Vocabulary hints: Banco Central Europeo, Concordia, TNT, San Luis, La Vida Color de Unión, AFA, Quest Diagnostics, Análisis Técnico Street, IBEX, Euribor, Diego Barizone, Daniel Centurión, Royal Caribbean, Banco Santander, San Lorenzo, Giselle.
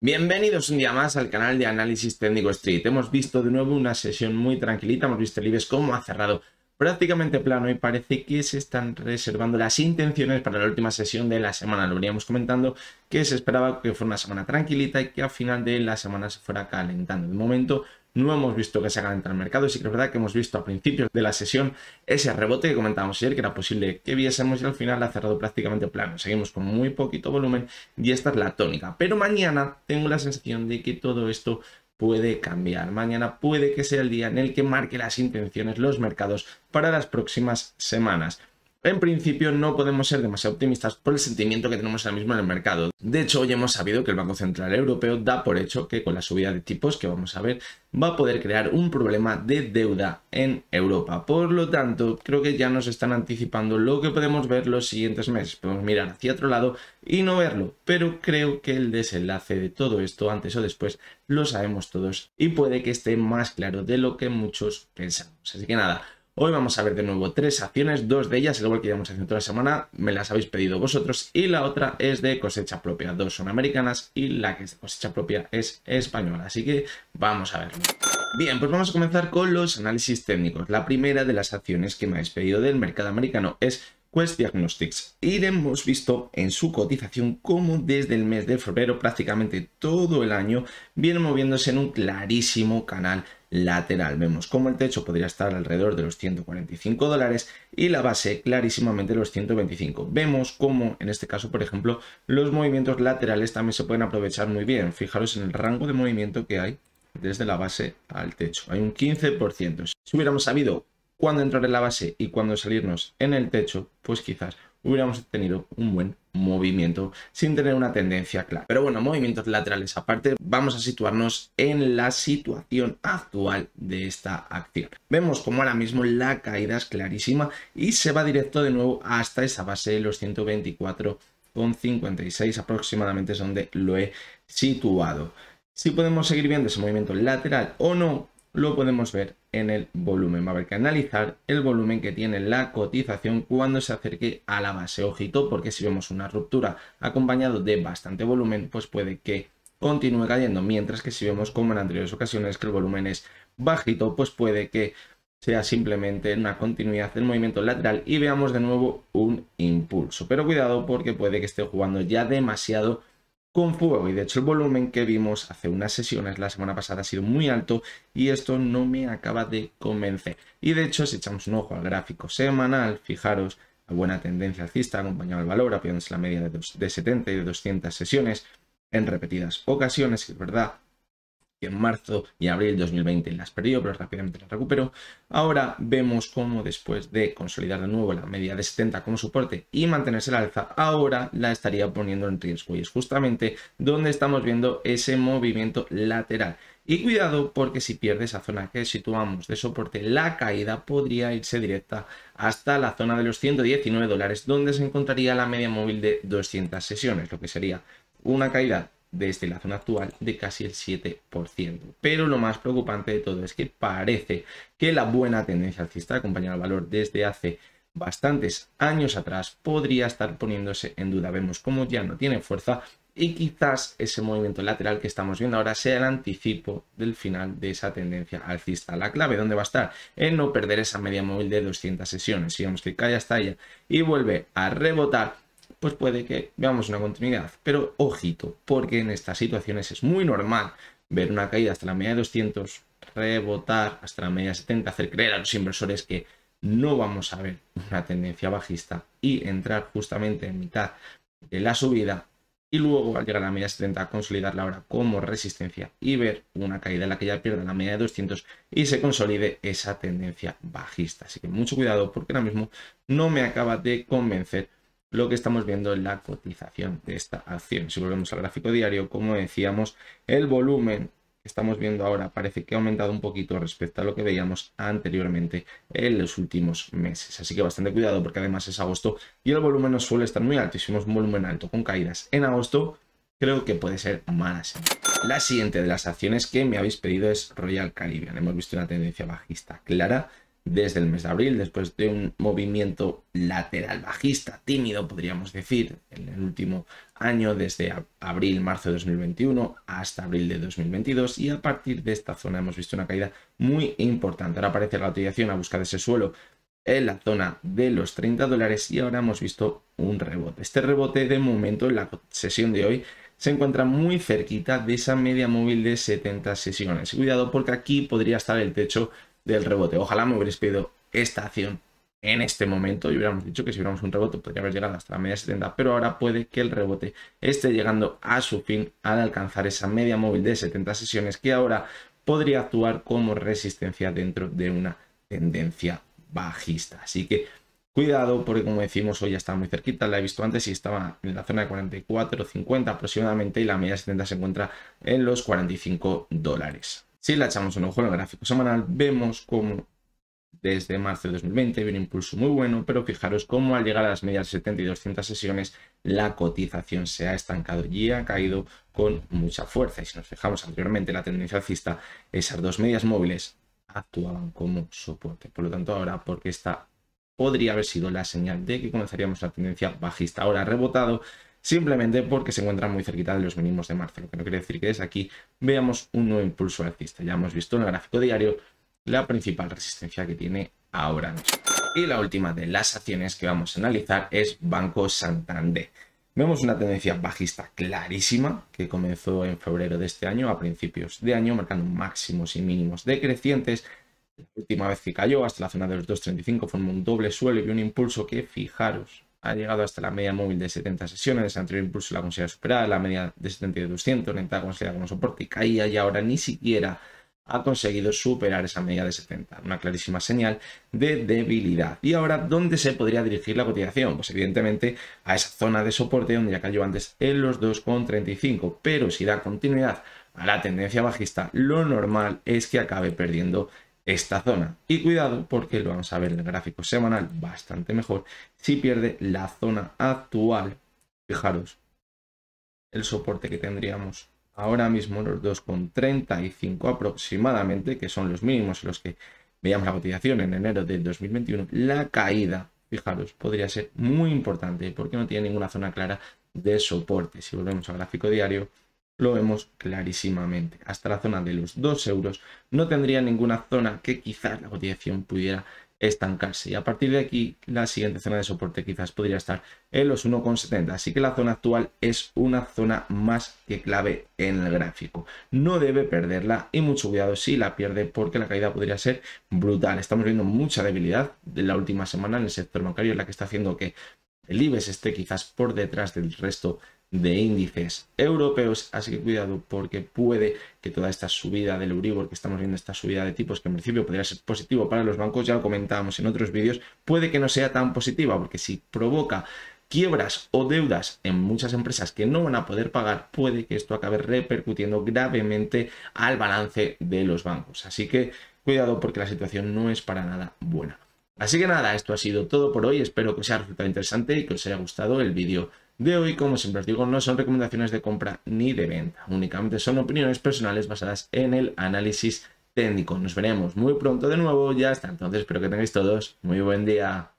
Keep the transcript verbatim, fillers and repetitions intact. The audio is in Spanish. Bienvenidos un día más al canal de Análisis Técnico Street. Hemos visto de nuevo una sesión muy tranquilita, hemos visto el IBEX cómo ha cerrado prácticamente plano y parece que se están reservando las intenciones para la última sesión de la semana. Lo veníamos comentando que se esperaba que fuera una semana tranquilita y que al final de la semana se fuera calentando. De momento no hemos visto que se calentara el mercado, sí que es verdad que hemos visto a principios de la sesión ese rebote que comentábamos ayer, que era posible que viésemos, y al final ha cerrado prácticamente plano. Seguimos con muy poquito volumen y esta es la tónica. Pero mañana tengo la sensación de que todo esto puede cambiar. Mañana puede que sea el día en el que marque las intenciones los mercados para las próximas semanas. En principio no podemos ser demasiado optimistas por el sentimiento que tenemos ahora mismo en el mercado. De hecho, hoy hemos sabido que el Banco Central Europeo da por hecho que con la subida de tipos que vamos a ver va a poder crear un problema de deuda en Europa. Por lo tanto, creo que ya nos están anticipando lo que podemos ver los siguientes meses. Podemos mirar hacia otro lado y no verlo, pero creo que el desenlace de todo esto antes o después lo sabemos todos y puede que esté más claro de lo que muchos pensamos. Así que nada. Hoy vamos a ver de nuevo tres acciones, dos de ellas, igual que ya hemos hecho toda la semana, me las habéis pedido vosotros, y la otra es de cosecha propia. Dos son americanas y la que es de cosecha propia es española, así que vamos a verlo. Bien, pues vamos a comenzar con los análisis técnicos. La primera de las acciones que me habéis pedido del mercado americano es Quest Diagnostics, y hemos visto en su cotización como desde el mes de febrero prácticamente todo el año viene moviéndose en un clarísimo canal lateral. Vemos como el techo podría estar alrededor de los ciento cuarenta y cinco dólares y la base clarísimamente los ciento veinticinco. Vemos como en este caso, por ejemplo, los movimientos laterales también se pueden aprovechar muy bien. Fijaros en el rango de movimiento que hay desde la base al techo. Hay un quince por ciento. Si hubiéramos sabido cuando entrar en la base y cuando salirnos en el techo, pues quizás hubiéramos tenido un buen movimiento sin tener una tendencia clara. Pero bueno, movimientos laterales aparte, vamos a situarnos en la situación actual de esta acción. Vemos como ahora mismo la caída es clarísima y se va directo de nuevo hasta esa base de los ciento veinticuatro con cincuenta y seis aproximadamente, es donde lo he situado. Si podemos seguir viendo ese movimiento lateral o no, lo podemos ver en el volumen. Va a haber que analizar el volumen que tiene la cotización cuando se acerque a la base. Ojito, porque si vemos una ruptura acompañado de bastante volumen, pues puede que continúe cayendo, mientras que si vemos como en anteriores ocasiones que el volumen es bajito, pues puede que sea simplemente una continuidad del movimiento lateral y veamos de nuevo un impulso. Pero cuidado, porque puede que esté jugando ya demasiado con fuego, y de hecho el volumen que vimos hace unas sesiones la semana pasada ha sido muy alto y esto no me acaba de convencer. Y de hecho, si echamos un ojo al gráfico semanal, fijaros, la buena tendencia alcista acompañado al valor, apoyándose la media de, dos, de setenta y de doscientas sesiones en repetidas ocasiones. Es verdad que en marzo y abril de dos mil veinte las perdió, pero rápidamente las recuperó. Ahora vemos cómo después de consolidar de nuevo la media de setenta como soporte y mantenerse la alza, ahora la estaría poniendo en riesgo, y es justamente donde estamos viendo ese movimiento lateral. Y cuidado, porque si pierde esa zona que situamos de soporte, la caída podría irse directa hasta la zona de los ciento diecinueve dólares, donde se encontraría la media móvil de doscientas sesiones, lo que sería una caída desde la zona actual de casi el siete por ciento. Pero lo más preocupante de todo es que parece que la buena tendencia alcista acompañada al valor desde hace bastantes años atrás podría estar poniéndose en duda. Vemos cómo ya no tiene fuerza y quizás ese movimiento lateral que estamos viendo ahora sea el anticipo del final de esa tendencia alcista. La clave, ¿dónde va a estar? En no perder esa media móvil de doscientas sesiones. Si vemos que cae hasta ella y vuelve a rebotar, pues puede que veamos una continuidad. Pero ojito, porque en estas situaciones es muy normal ver una caída hasta la media de doscientos, rebotar hasta la media de setenta, hacer creer a los inversores que no vamos a ver una tendencia bajista y entrar justamente en mitad de la subida, y luego al llegar a la media de setenta consolidarla ahora como resistencia y ver una caída en la que ya pierda la media de doscientos y se consolide esa tendencia bajista. Así que mucho cuidado, porque ahora mismo no me acaba de convencer lo que estamos viendo en la cotización de esta acción. Si volvemos al gráfico diario, como decíamos, el volumen que estamos viendo ahora parece que ha aumentado un poquito respecto a lo que veíamos anteriormente en los últimos meses. Así que bastante cuidado, porque además es agosto y el volumen no suele estar muy alto. Y si vemos un volumen alto con caídas en agosto, creo que puede ser mala señal. La siguiente de las acciones que me habéis pedido es Royal Caribbean. Hemos visto una tendencia bajista clara. desde el mes de abril, después de un movimiento lateral bajista, tímido podríamos decir, en el último año, desde abril-marzo de dos mil veintiuno hasta abril de dos mil veintidós, y a partir de esta zona hemos visto una caída muy importante. Ahora aparece la cotización a buscar ese suelo en la zona de los treinta dólares y ahora hemos visto un rebote. Este rebote de momento en la sesión de hoy se encuentra muy cerquita de esa media móvil de setenta sesiones. Cuidado, porque aquí podría estar el techo del rebote. Ojalá me hubiera esperado esta acción en este momento y hubiéramos dicho que si hubiéramos un rebote podría haber llegado hasta la media setenta, pero ahora puede que el rebote esté llegando a su fin al alcanzar esa media móvil de setenta sesiones que ahora podría actuar como resistencia dentro de una tendencia bajista. Así que cuidado, porque como decimos, hoy ya está muy cerquita, la he visto antes y estaba en la zona de cuarenta y cuatro cincuenta aproximadamente, y la media setenta se encuentra en los cuarenta y cinco dólares. Si le echamos un ojo en el gráfico semanal, vemos como desde marzo de dos mil veinte viene un impulso muy bueno, pero fijaros cómo al llegar a las medias setenta y doscientas sesiones la cotización se ha estancado y ha caído con mucha fuerza. Y si nos fijamos anteriormente la tendencia alcista, esas dos medias móviles actuaban como soporte. Por lo tanto, ahora, porque esta podría haber sido la señal de que comenzaríamos la tendencia bajista, ahora ha rebotado simplemente porque se encuentra muy cerquita de los mínimos de marzo, lo que no quiere decir que desde aquí veamos un nuevo impulso alcista. Ya hemos visto en el gráfico diario la principal resistencia que tiene ahora mismo. Y la última de las acciones que vamos a analizar es Banco Santander. Vemos una tendencia bajista clarísima que comenzó en febrero de este año, a principios de año, marcando máximos y mínimos decrecientes. La última vez que cayó hasta la zona de los dos treinta y cinco formó un doble suelo y un impulso que, fijaros, ha llegado hasta la media móvil de setenta sesiones. El anterior impulso la considera superada, la media de setenta y dos doscientos, la entrada considerada como soporte y caía, y ahora ni siquiera ha conseguido superar esa media de setenta, una clarísima señal de debilidad. Y ahora, ¿dónde se podría dirigir la cotización? Pues evidentemente a esa zona de soporte donde ya cayó antes en los dos treinta y cinco, pero si da continuidad a la tendencia bajista, lo normal es que acabe perdiendo esta zona. Y cuidado, porque lo vamos a ver en el gráfico semanal bastante mejor, si pierde la zona actual, fijaros, el soporte que tendríamos ahora mismo, los dos treinta y cinco aproximadamente, que son los mínimos en los que veíamos la cotización en enero de dos mil veintiuno, la caída, fijaros, podría ser muy importante porque no tiene ninguna zona clara de soporte. Si volvemos al gráfico diario, lo vemos clarísimamente. Hasta la zona de los dos euros no tendría ninguna zona que quizás la cotización pudiera estancarse, y a partir de aquí la siguiente zona de soporte quizás podría estar en los uno setenta, así que la zona actual es una zona más que clave en el gráfico. No debe perderla, y mucho cuidado si la pierde, porque la caída podría ser brutal. Estamos viendo mucha debilidad de la última semana en el sector bancario, en la que está haciendo que el IBEX esté quizás por detrás del resto de índices europeos, así que cuidado, porque puede que toda esta subida del Euribor que estamos viendo, esta subida de tipos que en principio podría ser positivo para los bancos, ya lo comentábamos en otros vídeos, puede que no sea tan positiva, porque si provoca quiebras o deudas en muchas empresas que no van a poder pagar, puede que esto acabe repercutiendo gravemente al balance de los bancos. Así que cuidado, porque la situación no es para nada buena. Así que nada, esto ha sido todo por hoy. Espero que os haya resultado interesante y que os haya gustado el vídeo de hoy. Como siempre os digo, no son recomendaciones de compra ni de venta, únicamente son opiniones personales basadas en el análisis técnico. Nos veremos muy pronto de nuevo, ya hasta entonces espero que tengáis todos muy buen día.